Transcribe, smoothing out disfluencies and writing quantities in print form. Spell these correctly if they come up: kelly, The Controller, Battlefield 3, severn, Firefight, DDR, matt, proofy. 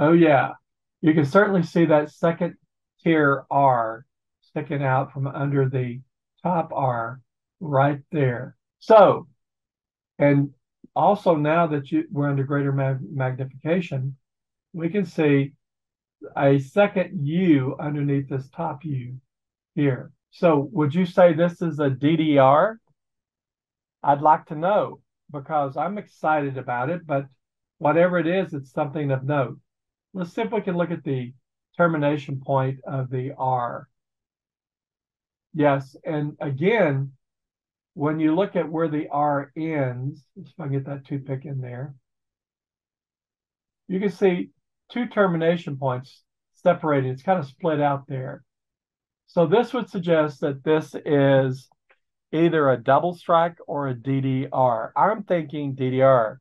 Oh yeah, you can certainly see that second tier R sticking out from under the top R right there. So, and also now that we're under greater magnification, we can see a second U underneath this top U here. So would you say this is a DDR? I'd like to know, because I'm excited about it, but whatever it is, it's something of note. Let's see if we can look at the termination point of the R. Yes, and again, when you look at where the R ends, if I get that toothpick in there, you can see two termination points separated. It's kind of split out there. So this would suggest that this is either a double strike or a DDR. I'm thinking DDR.